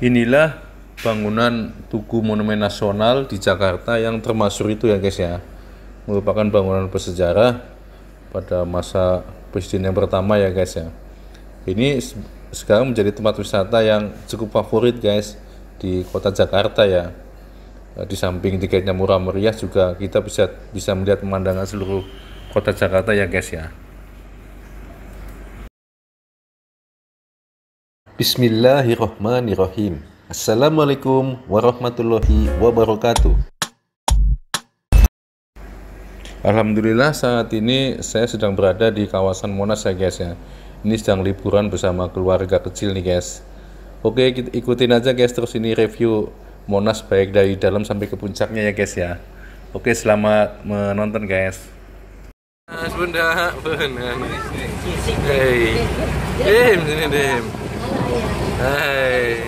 Inilah bangunan Tugu Monumen Nasional di Jakarta yang termasuk itu ya guys ya, merupakan bangunan bersejarah pada masa presiden yang pertama ya guys ya. Ini sekarang menjadi tempat wisata yang cukup favorit guys di kota Jakarta ya. Di samping tiketnya murah meriah, juga kita bisa melihat pemandangan seluruh kota Jakarta ya guys ya. Bismillahirrahmanirrahim. Assalamualaikum warahmatullahi wabarakatuh. Alhamdulillah saat ini saya sedang berada di kawasan Monas ya guys ya. Ini sedang liburan bersama keluarga kecil nih guys. Oke, kita ikutin aja guys terus ini review Monas baik dari dalam sampai ke puncaknya ya guys ya. Oke, selamat menonton guys. Bunda, benar. Hey. Dem, dem. Hai.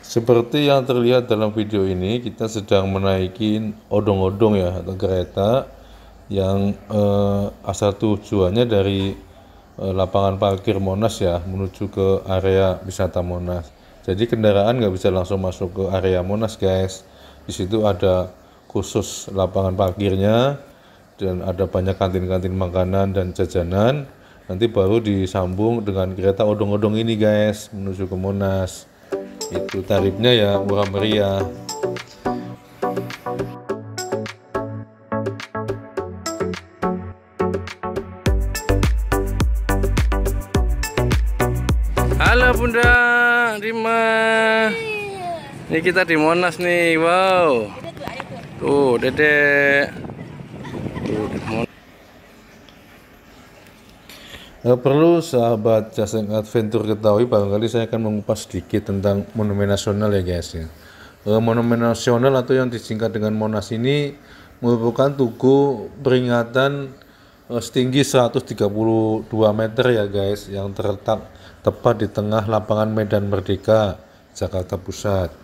Seperti yang terlihat dalam video ini, kita sedang menaiki odong-odong ya, atau kereta yang asal tujuannya dari lapangan parkir Monas ya, menuju ke area wisata Monas. Jadi kendaraan nggak bisa langsung masuk ke area Monas guys. Di situ ada khusus lapangan parkirnya dan ada banyak kantin-kantin makanan dan jajanan. Nanti baru disambung dengan kereta odong-odong ini guys, menuju ke Monas. Itu tarifnya ya murah meriah. Halo Bunda, Rima. Ini kita di Monas nih, wow. Tuh, Dedek. Tuh, di Monas. Perlu sahabat Justin Adventure ketahui, barangkali saya akan mengupas sedikit tentang Monumen Nasional ya guys ya. Monumen Nasional atau yang disingkat dengan Monas ini merupakan tugu peringatan setinggi 132 meter ya guys, yang terletak tepat di tengah lapangan Medan Merdeka, Jakarta Pusat.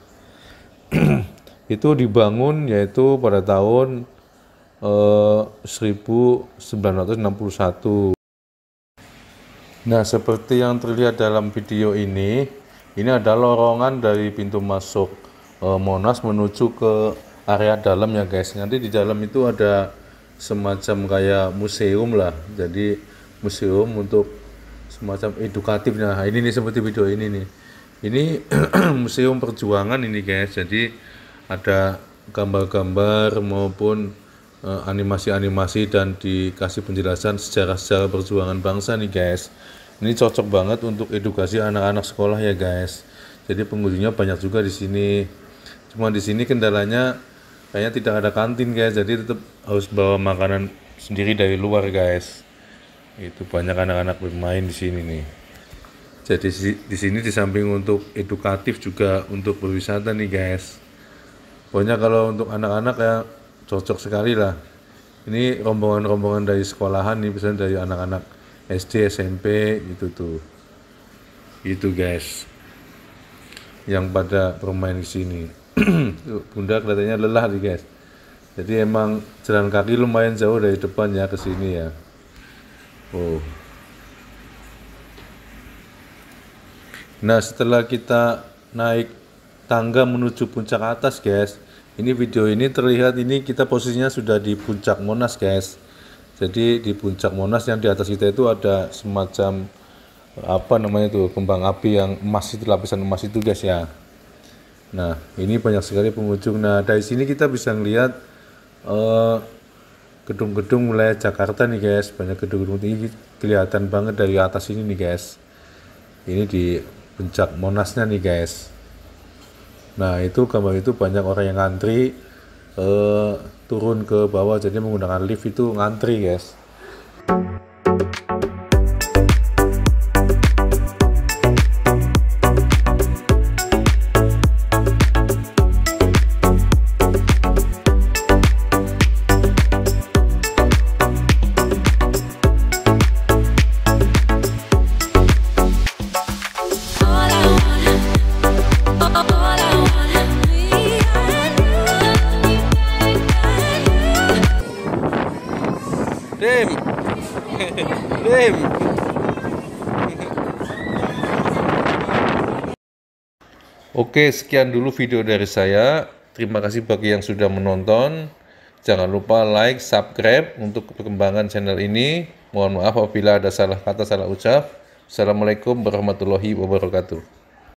Itu dibangun yaitu pada tahun 1961. Nah, seperti yang terlihat dalam video ini ada lorongan dari pintu masuk Monas menuju ke area dalam ya guys. Nanti di dalam itu ada semacam kayak museum lah. Jadi museum untuk semacam edukatif. Nah, ini nih seperti video ini nih. Ini museum perjuangan ini guys. Jadi ada gambar-gambar maupun animasi-animasi dan dikasih penjelasan sejarah-sejarah perjuangan bangsa nih guys. Ini cocok banget untuk edukasi anak-anak sekolah ya guys. Jadi pengunjungnya banyak juga di sini. Cuma di sini kendalanya kayaknya tidak ada kantin guys. Jadi tetap harus bawa makanan sendiri dari luar guys. Itu banyak anak-anak bermain di sini nih. Jadi di sini di samping untuk edukatif juga untuk berwisata nih guys. Pokoknya kalau untuk anak-anak ya cocok sekali lah. Ini rombongan-rombongan dari sekolahan nih, misalnya dari anak-anak SD, SMP gitu tuh. Itu guys, yang pada bermain di sini. Bunda kelihatannya lelah nih guys. Jadi emang jalan kaki lumayan jauh dari depan ya ke sini ya. Oh. Nah, setelah kita naik tangga menuju puncak atas guys. Ini video ini terlihat ini kita posisinya sudah di puncak Monas guys. Jadi di puncak Monas yang di atas kita itu ada semacam apa namanya tuh, kembang api yang emas itu, lapisan emas itu guys ya. Nah, ini banyak sekali pengunjung. Nah, dari sini kita bisa ngelihat gedung-gedung wilayah Jakarta nih guys. Banyak gedung-gedung tinggi kelihatan banget dari atas ini nih guys. Ini di puncak Monasnya nih guys. Nah, itu gambar itu banyak orang yang ngantri turun ke bawah, jadi menggunakan lift itu ngantri guys. Dem. Oke, sekian dulu video dari saya. Terima kasih bagi yang sudah menonton. Jangan lupa like, subscribe untuk perkembangan channel ini. Mohon maaf apabila ada salah kata, salah ucap. Assalamualaikum warahmatullahi wabarakatuh.